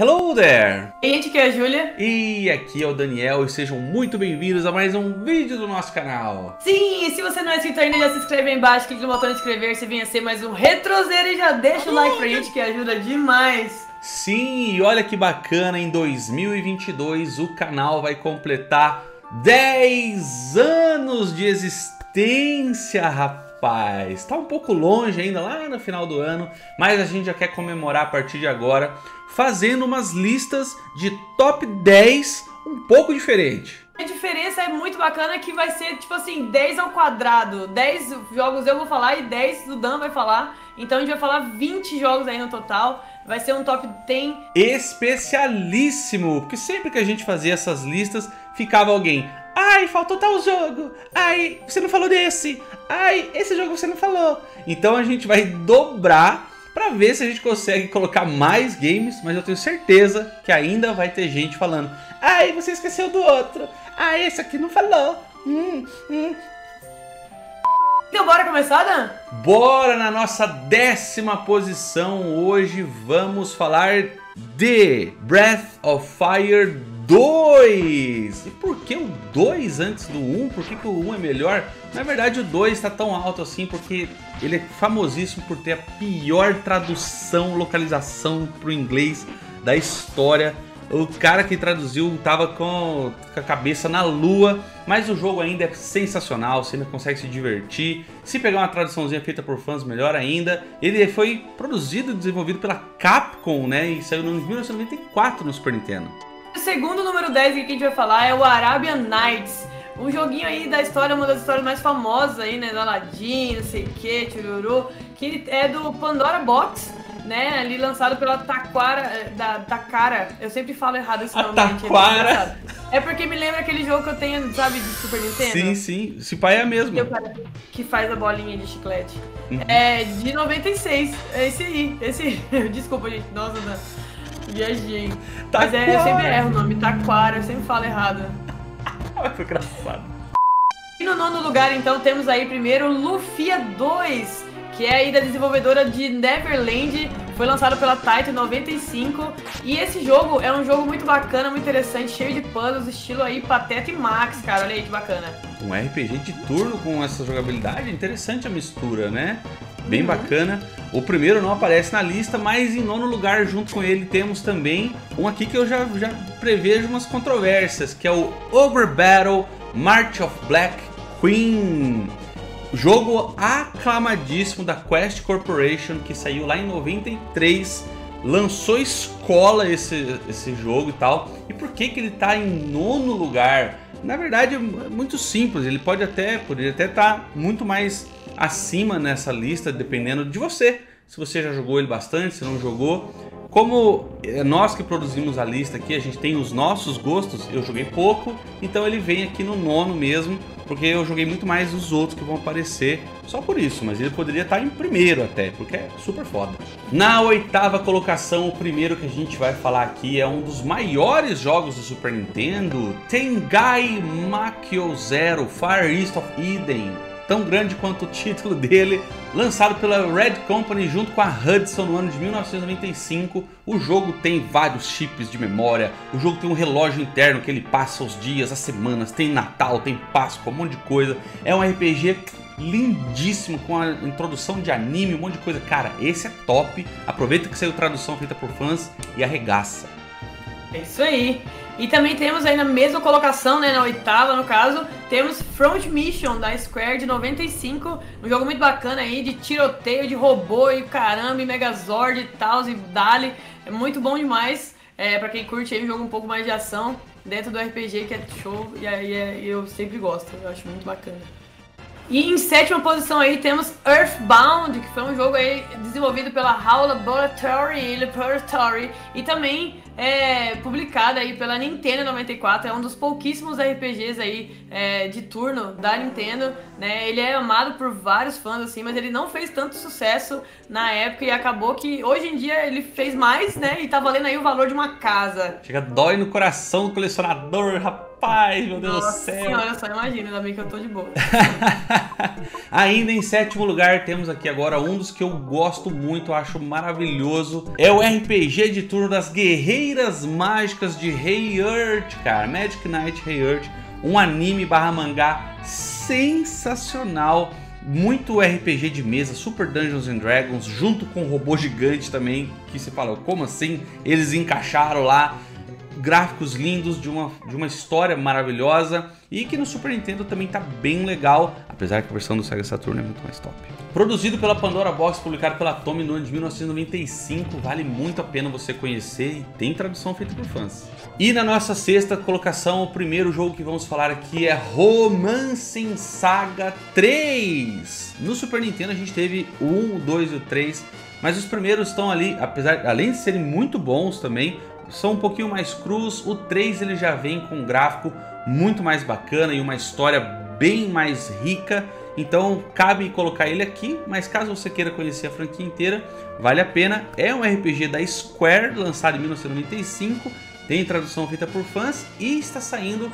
Hello there! E gente, aqui é a Júlia. E aqui é o Daniel, e sejam muito bem-vindos a mais um vídeo do nosso canal. Sim, e se você não é inscrito ainda, já se inscreve aí embaixo, clique no botão de inscrever-se, venha ser mais um retrozeiro e já deixa o like pra gente que ajuda demais. Sim, e olha que bacana, em 2022 o canal vai completar 10 anos de existência, rapaz. Tá um pouco longe ainda, lá no final do ano, mas a gente já quer comemorar a partir de agora fazendo umas listas de top 10 um pouco diferente. A diferença é muito bacana que vai ser tipo assim, 10 ao quadrado, 10 jogos eu vou falar e 10 o Dan vai falar, então a gente vai falar 20 jogos aí no total. Vai ser um top 10 especialíssimo, porque sempre que a gente fazia essas listas, ficava alguém: ai, faltou tal jogo, ai, você não falou desse, ai, esse jogo você não falou. Então a gente vai dobrar pra ver se a gente consegue colocar mais games, mas eu tenho certeza que ainda vai ter gente falando: ai, você esqueceu do outro, ai, esse aqui não falou, Então bora começar, Dan? Bora! Na nossa 10ª posição hoje vamos falar de Breath of Fire 2. E por que o 2 antes do 1? Por que o 1 é melhor? Na verdade o 2 está tão alto assim porque ele é famosíssimo por ter a pior tradução, localização para o inglês da história. O cara que traduziu estava com a cabeça na lua, mas o jogo ainda é sensacional, você ainda consegue se divertir. Se pegar uma traduçãozinha feita por fãs, melhor ainda. Ele foi produzido e desenvolvido pela Capcom, né? E saiu em 1994 no Super Nintendo. O segundo número 10 que a gente vai falar é o Arabian Nights. Um joguinho aí da história, uma das histórias mais famosas aí, né? Do Aladdin, não sei o que, Chururu, que é do Pandora Box. Né, ali lançado pela Takara, eu sempre falo errado esse nome. Takara. É porque me lembra aquele jogo que eu tenho, sabe, de Super Nintendo? Sim, sim, esse pai é mesmo. Que faz a bolinha de chiclete. É, de 96, é esse aí, desculpa gente, nossa, viajei. Mas é, eu sempre erro o nome, Takara, eu sempre falo errado. Foi engraçado. E no 9º lugar, então, temos aí primeiro Lufia 2. Que é aí da desenvolvedora de Neverland, foi lançado pela Taito em 95, e esse jogo é um jogo muito bacana, muito interessante, cheio de puzzles, estilo aí Pateta e Max, cara, olha aí que bacana. Um RPG de turno com essa jogabilidade, interessante a mistura, né? Bem bacana. O primeiro não aparece na lista, mas em 9º lugar, junto com ele, temos também um aqui que eu já prevejo umas controvérsias, que é o Over Battle March of Black Queen. Jogo aclamadíssimo da Quest Corporation, que saiu lá em 93, lançou escola esse jogo e tal. E por que que ele tá em 9º lugar? Na verdade é muito simples, ele poderia até estar muito mais acima nessa lista, dependendo de você. Se você já jogou ele bastante, se não jogou. Como nós que produzimos a lista aqui, a gente tem os nossos gostos, eu joguei pouco, então ele vem aqui no 9º mesmo, porque eu joguei muito mais os outros que vão aparecer, só por isso, mas ele poderia estar em primeiro até, porque é super foda. Na 8ª colocação, o primeiro que a gente vai falar aqui é um dos maiores jogos do Super Nintendo, Tengai Makyo Zero Far East of Eden, tão grande quanto o título dele, lançado pela Red Company junto com a Hudson no ano de 1995. O jogo tem vários chips de memória, o jogo tem um relógio interno que ele passa os dias, as semanas, tem Natal, tem Páscoa, um monte de coisa. É um RPG lindíssimo, com a introdução de anime, um monte de coisa. Cara, esse é top, aproveita que saiu tradução feita por fãs e arregaça. É isso aí. E também temos aí na mesma colocação, né, na 8ª no caso, temos Front Mission da Square de 95, um jogo muito bacana aí de tiroteio, de robô e caramba, e Megazord e tal, e Dali, é muito bom demais, pra quem curte aí um jogo um pouco mais de ação dentro do RPG que é show, e aí eu sempre gosto, eu acho muito bacana. E em 7ª posição aí temos Earthbound, que foi um jogo aí desenvolvido pela Laboratory e também publicado aí pela Nintendo 94, é um dos pouquíssimos RPGs aí de turno da Nintendo, né? Ele é amado por vários fãs assim, mas ele não fez tanto sucesso na época e acabou que hoje em dia ele fez mais, né? E tá valendo aí o valor de uma casa. Chega, dói no coração do colecionador, rapaz. Pai, meu Deus do céu. Senhora, só imagina, ainda bem que eu tô de boa. Ainda em 7º lugar, temos aqui agora um dos que eu gosto muito, eu acho maravilhoso. É o RPG de turno das Guerreiras Guerreiras Mágicas de Rayearth, cara. Magic Knight Rayearth, um anime barra mangá sensacional. Muito RPG de mesa, Super Dungeons and Dragons, junto com um robô gigante também, que você fala, como assim? Eles encaixaram lá, gráficos lindos, de uma história maravilhosa, e que no Super Nintendo também tá bem legal, apesar que a versão do Sega Saturn é muito mais top. Produzido pela Pandora Box, publicado pela Tomino no ano de 1995, vale muito a pena você conhecer e tem tradução feita por fãs. E na nossa sexta colocação, o primeiro jogo que vamos falar aqui é Romance em Saga 3. No Super Nintendo a gente teve o 1, o 2 e o 3, mas os primeiros estão ali, além de serem muito bons também, são um pouquinho mais crus. O 3 ele já vem com um gráfico muito mais bacana e uma história bem mais rica, então cabe colocar ele aqui, mas caso você queira conhecer a franquia inteira, vale a pena. É um RPG da Square, lançado em 1995, tem tradução feita por fãs e está saindo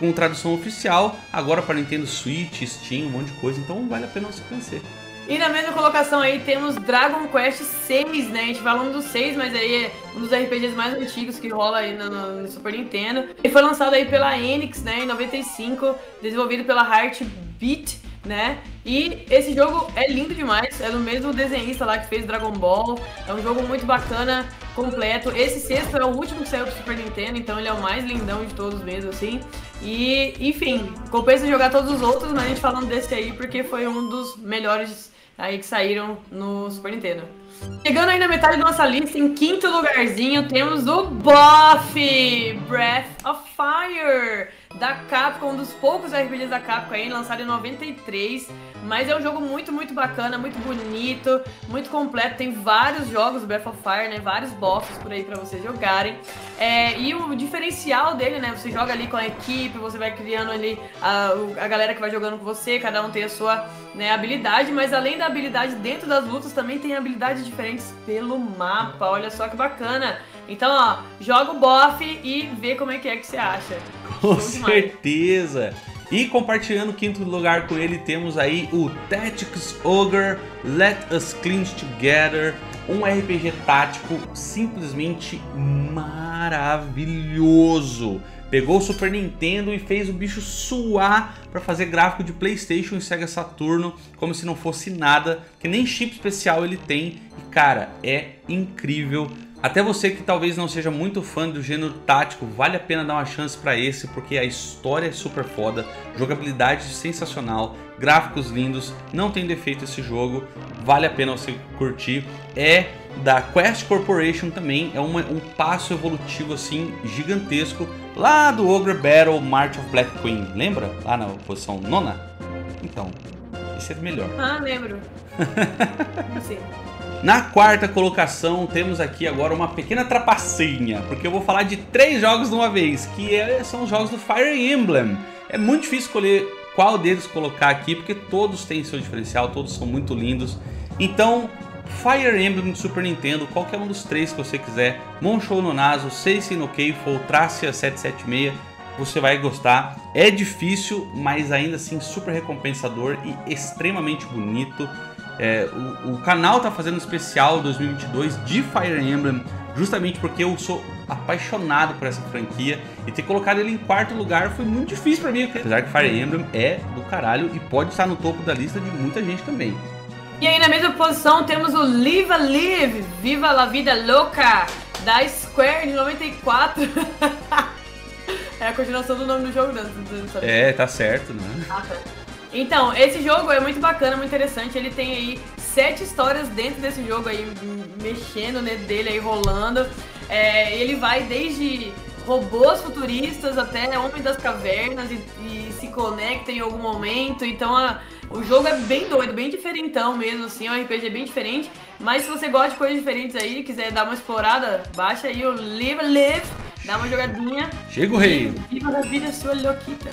com tradução oficial agora para Nintendo Switch, Steam, um monte de coisa, então vale a pena você conhecer. E na mesma colocação aí temos Dragon Quest VI, né? A gente fala um dos 6, mas aí é um dos RPGs mais antigos que rola aí no Super Nintendo. E foi lançado aí pela Enix, né? Em 95, desenvolvido pela Heartbeat, né? E esse jogo é lindo demais, é do mesmo desenhista lá que fez Dragon Ball. É um jogo muito bacana, completo. Esse sexto é o último que saiu pro Super Nintendo, então ele é o mais lindão de todos mesmo, assim. E, enfim, compensa jogar todos os outros, mas a gente falando desse aí porque foi um dos melhores aí que saíram no Super Nintendo. Chegando aí na metade da nossa lista, em quinto lugarzinho, temos o BOF! Breath of Fire! Da Capcom, um dos poucos RPGs da Capcom aí, lançado em 93. Mas é um jogo muito, muito bacana, muito bonito, muito completo. Tem vários jogos do Breath of Fire, né? Vários bosses por aí pra vocês jogarem. E o diferencial dele, né? Você joga ali com a equipe, você vai criando ali a galera que vai jogando com você. Cada um tem a sua, né, habilidade, mas além da habilidade dentro das lutas, também tem habilidades diferentes pelo mapa. Olha só que bacana! Então, ó, joga o BOF e vê como é que você acha. Com certeza! E compartilhando o quinto lugar com ele, temos aí o Tactics Ogre Let Us Clinch Together, um RPG tático simplesmente maravilhoso. Pegou o Super Nintendo e fez o bicho suar para fazer gráfico de PlayStation e Sega Saturno, como se não fosse nada, que nem chip especial ele tem. E cara, é incrível. Até você que talvez não seja muito fã do gênero tático, vale a pena dar uma chance para esse, porque a história é super foda, jogabilidade sensacional, gráficos lindos, não tem defeito esse jogo, vale a pena você curtir. É da Quest Corporation também, é um passo evolutivo assim gigantesco, lá do Over Battle March of Black Queen, lembra? Lá na posição 9ª? Então, esse é melhor. Ah, lembro. Não sei. Na quarta colocação temos aqui agora uma pequena trapacinha, porque eu vou falar de 3 jogos de uma vez, que são os jogos do Fire Emblem. É muito difícil escolher qual deles colocar aqui, porque todos têm seu diferencial, todos são muito lindos. Então, Fire Emblem do Super Nintendo, qualquer um dos 3 que você quiser, Monshou no Naso, Seisei no Keifou, Trácia 776, você vai gostar. É difícil, mas ainda assim super recompensador e extremamente bonito. O canal tá fazendo um especial 2022 de Fire Emblem, justamente porque eu sou apaixonado por essa franquia, e ter colocado ele em quarto lugar foi muito difícil pra mim, apesar que Fire Emblem é do caralho e pode estar no topo da lista de muita gente também. E aí na mesma posição temos o Live Alive, Viva la Vida Louca, da Square de 94. É a continuação do nome do jogo, não sabe? É, tá certo, né? Ah, tá. Então, esse jogo é muito bacana, muito interessante, ele tem aí 7 histórias dentro desse jogo aí, mexendo dentro dele, aí rolando. Ele vai desde robôs futuristas até Homem das Cavernas e se conecta em algum momento, então o jogo é bem doido, bem diferentão mesmo, assim, é um RPG bem diferente, mas se você gosta de coisas diferentes aí, quiser dar uma explorada, baixa aí o Live Live, dá uma jogadinha. Chega o rei! Viva a vida sua louquita!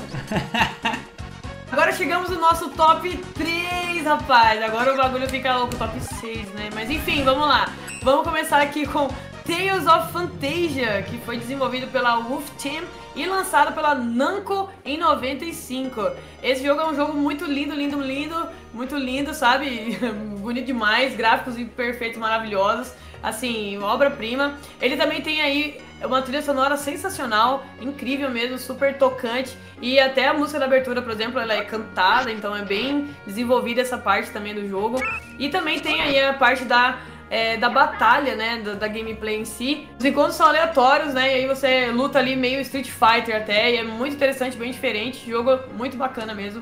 Agora chegamos no nosso top 3, rapaz. Agora o bagulho fica louco, top 6, né? Mas enfim, vamos lá. Vamos começar aqui com Tales of Fantasia, que foi desenvolvido pela Wolf Team e lançado pela Namco em 95. Esse jogo é um jogo muito lindo, lindo, lindo, muito lindo, sabe? Bonito demais, gráficos perfeitos, maravilhosos. Assim, obra-prima. Ele também tem aí É uma trilha sonora sensacional, incrível mesmo, super tocante. E até a música da abertura, por exemplo, ela é cantada, então é bem desenvolvida essa parte também do jogo. E também tem aí a parte da batalha, né, da gameplay em si. Os encontros são aleatórios, né, e aí você luta ali meio Street Fighter até, e é muito interessante, bem diferente, jogo muito bacana mesmo.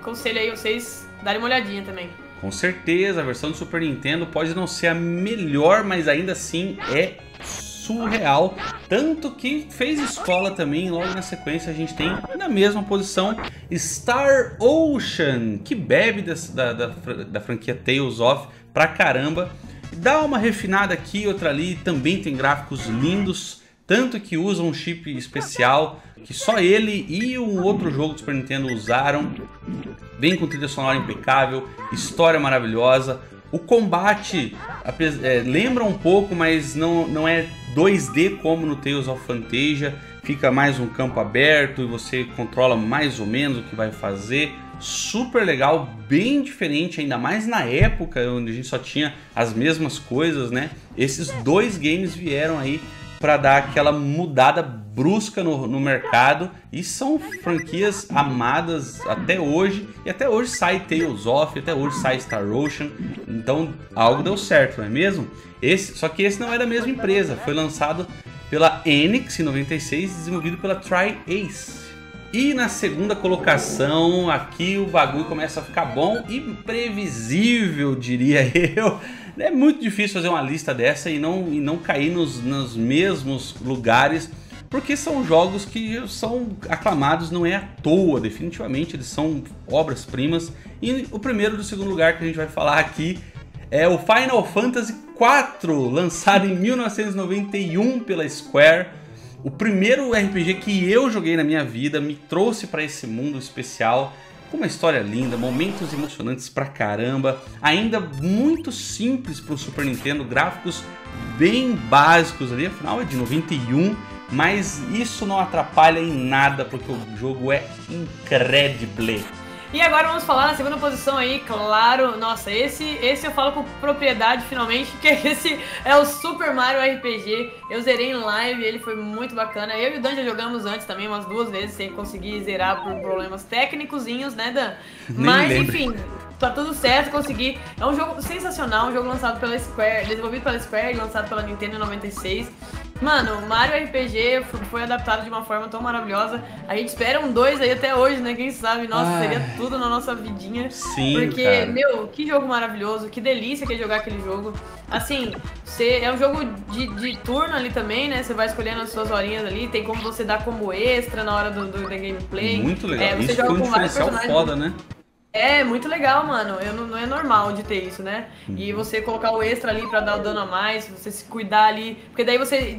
Aconselho aí vocês darem uma olhadinha também. Com certeza, a versão do Super Nintendo pode não ser a melhor, mas ainda assim é surreal, tanto que fez escola também. Logo na sequência a gente tem na mesma posição Star Ocean, que bebe da franquia Tales of pra caramba, dá uma refinada aqui, outra ali, também tem gráficos lindos, tanto que usa um chip especial que só ele e um outro jogo do Super Nintendo usaram. Vem com trilha sonora impecável, história maravilhosa, o combate lembra um pouco, mas não é 2D como no Tales of Fantasia, fica mais um campo aberto e você controla mais ou menos o que vai fazer. Super legal, bem diferente, ainda mais na época onde a gente só tinha as mesmas coisas, né? Esses dois games vieram aí para dar aquela mudada brusca no mercado e são franquias amadas até hoje, e até hoje sai Tales of, até hoje sai Star Ocean, então algo deu certo, não é mesmo? Só que esse não é da mesma empresa, foi lançado pela Enix em 96 e desenvolvido pela Tri-Ace. E na segunda colocação, aqui o bagulho começa a ficar bom e previsível, diria eu. É muito difícil fazer uma lista dessa e não cair nos mesmos lugares, porque são jogos que são aclamados, não é à toa, definitivamente, eles são obras-primas. E o primeiro e o segundo lugar que a gente vai falar aqui é o Final Fantasy IV, lançado em 1991 pela Square. O primeiro RPG que eu joguei na minha vida, me trouxe para esse mundo especial, com uma história linda, momentos emocionantes pra caramba, ainda muito simples pro Super Nintendo, gráficos bem básicos ali, afinal é de 91, mas isso não atrapalha em nada porque o jogo é incredible. E agora vamos falar na segunda posição aí, claro, nossa, esse eu falo com propriedade finalmente, porque esse é o Super Mario RPG. Eu zerei em live, ele foi muito bacana. Eu e o Dan já jogamos antes também, umas duas vezes, sem conseguir zerar por problemas técnicozinhos, né, Dan? Mas enfim, tá tudo certo, consegui. É um jogo sensacional, um jogo lançado pela Square, desenvolvido pela Square e lançado pela Nintendo em 96. Mano, Mario RPG foi adaptado de uma forma tão maravilhosa. A gente espera um 2 aí até hoje, né? Quem sabe, nossa, seria tudo na nossa vidinha. Sim, porque, cara, meu, que jogo maravilhoso, que delícia que é jogar aquele jogo. Assim, é um jogo de turno ali também, né? Você vai escolhendo as suas horinhas ali, tem como você dar combo extra na hora da gameplay. Muito legal, você isso joga foi um diferencial foda, né? Muito legal, mano. Não é normal de ter isso, né? E você colocar o extra ali pra dar o dano a mais, você se cuidar ali. Porque daí você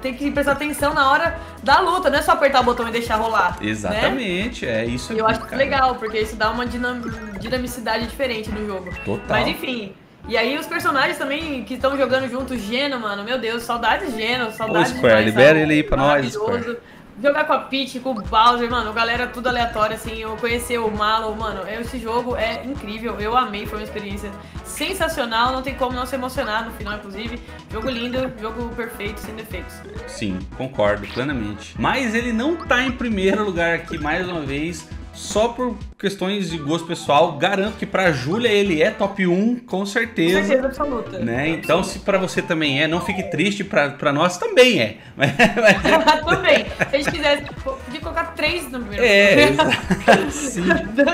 tem que prestar atenção na hora da luta, não é só apertar o botão e deixar rolar. Exatamente, né? Isso. E eu acho legal, porque isso dá uma dinamicidade diferente no jogo. Total. Mas enfim. E aí os personagens também que estão jogando junto, Geno, mano, meu Deus, saudades de Geno, saudades de Square, libera ele aí pra nós, Square. Jogar com a Peach, com o Bowser, mano, galera tudo aleatório, assim, eu conheci o Malo, mano, esse jogo é incrível, eu amei, foi uma experiência sensacional, não tem como não se emocionar no final, inclusive, jogo lindo, jogo perfeito, sem defeitos. Sim, concordo plenamente, mas ele não tá em primeiro lugar aqui, mais uma vez, só por questões de gosto pessoal, garanto que pra Júlia ele é top 1, com certeza. Com certeza absoluta. Né? Então, se pra você também não fique triste, pra nós também é. Mas... também. Se a gente quisesse, podia colocar 3 no primeiro. Sim.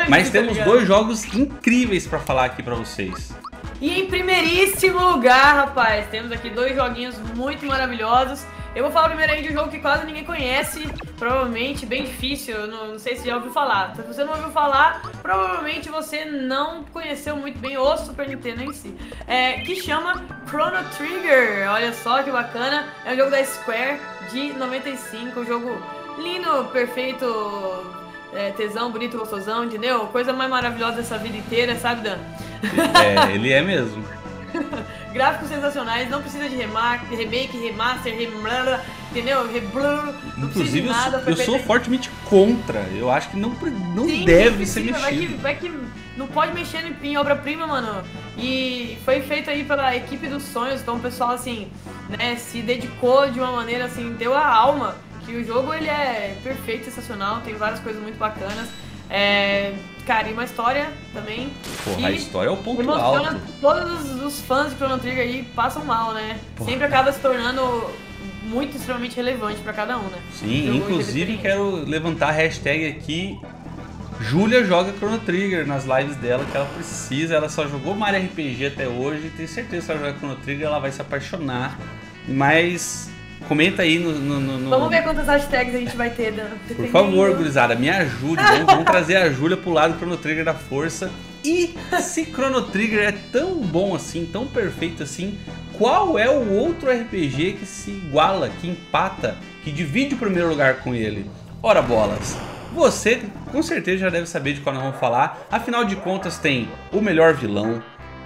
Mas temos dois jogos incríveis pra falar aqui pra vocês. E em primeiríssimo lugar, rapaz, temos aqui dois joguinhos muito maravilhosos. Eu vou falar primeiro aí de um jogo que quase ninguém conhece, provavelmente bem difícil, eu não sei se já ouviu falar. Se você não ouviu falar, provavelmente você não conheceu muito bem o Super Nintendo em si. Que chama Chrono Trigger, olha só que bacana, é um jogo da Square de 95, um jogo lindo, perfeito, tesão, bonito, gostosão, entendeu? Coisa mais maravilhosa dessa vida inteira, sabe, Dan? Ele é mesmo. Gráficos sensacionais, não precisa de remake, remaster, entendeu? Não precisa de nada. Eu sou fortemente contra, eu acho que não sim, deve ser mexido. Vai que não pode mexer em obra-prima, mano. E foi feito aí pela equipe dos sonhos, então o pessoal, assim, né, se dedicou de uma maneira assim, deu a alma, que o jogo ele é perfeito, sensacional, tem várias coisas muito bacanas. É, cara, e uma história também. Porra, a história é o ponto alto. Todos os fãs de Chrono Trigger aí passam mal, né? Porra. Sempre acaba se tornando muito, extremamente relevante pra cada um, né? Sim, inclusive quero levantar a hashtag aqui. Júlia joga Chrono Trigger nas lives dela, que ela precisa. Ela só jogou Mario RPG até hoje. Tenho certeza que ela joga Chrono Trigger, ela vai se apaixonar. Mas... comenta aí no... Vamos ver quantas hashtags a gente vai ter, Dan. Por favor, gurizada, me ajude. Vamos trazer a Júlia pro lado do Chrono Trigger da força. E se Chrono Trigger é tão bom assim, tão perfeito assim, qual é o outro RPG que se iguala, que empata, que divide o primeiro lugar com ele? Ora bolas, você com certeza já deve saber de qual nós vamos falar. Afinal de contas, tem o melhor vilão,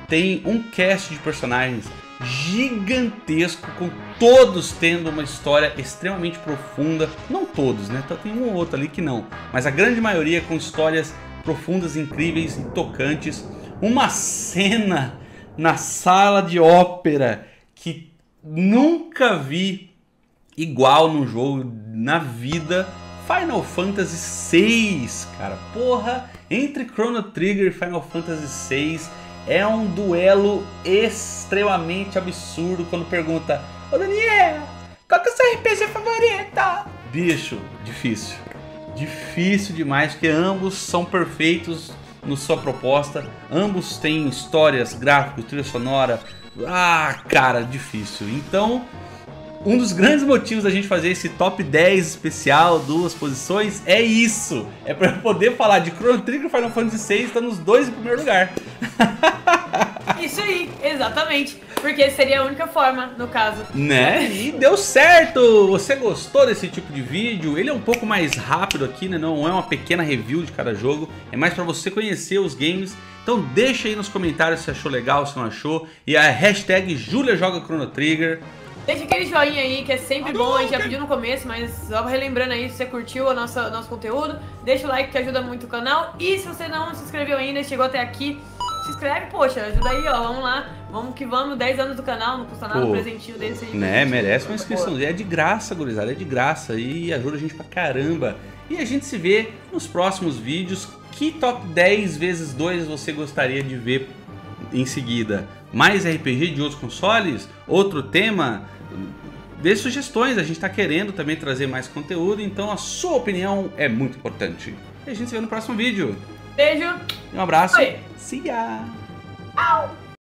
tem um cast de personagens gigantesco, com todos tendo uma história extremamente profunda. Não todos, né? Tem um ou outro ali que não, mas a grande maioria com histórias profundas, incríveis e tocantes. Uma cena na sala de ópera que nunca vi igual num jogo na vida. Final Fantasy VI, cara, porra, entre Chrono Trigger e Final Fantasy VI é um duelo extremamente absurdo. Quando pergunta: ô Daniel, qual que é o seu RPG favorito? Bicho, difícil. Difícil demais, porque ambos são perfeitos na sua proposta. Ambos têm histórias, gráficos, trilha sonora. Ah, cara, difícil. Então, um dos grandes motivos da gente fazer esse top 10 especial, duas posições, é isso. É pra poder falar de Chrono Trigger e Final Fantasy VI, tá nos dois em primeiro lugar. Isso aí, exatamente. Porque seria a única forma, no caso. Né? E deu certo! Você gostou desse tipo de vídeo? Ele é um pouco mais rápido aqui, né? Não é uma pequena review de cada jogo. É mais pra você conhecer os games. Então deixa aí nos comentários se achou legal, se não achou. E a hashtag Júlia joga Chrono Trigger. Deixa aquele joinha aí, que é sempre bom, a gente já pediu no começo, mas só relembrando aí, se você curtiu o nosso conteúdo, deixa o like que ajuda muito o canal. E se você não se inscreveu ainda, chegou até aqui, se inscreve, poxa, ajuda aí, ó, vamos lá, vamos que vamos, 10 anos do canal, não custa nada, um presentinho desse aí. Né, merece uma inscrição, é de graça, gurizada, é de graça, e ajuda a gente pra caramba. E a gente se vê nos próximos vídeos. Que top 10 vezes 2 você gostaria de ver em seguida? Mais RPG de outros consoles? Outro tema? Dê sugestões, a gente está querendo também trazer mais conteúdo, então a sua opinião é muito importante. E a gente se vê no próximo vídeo. Beijo. Um abraço. Oi. See ya. Au.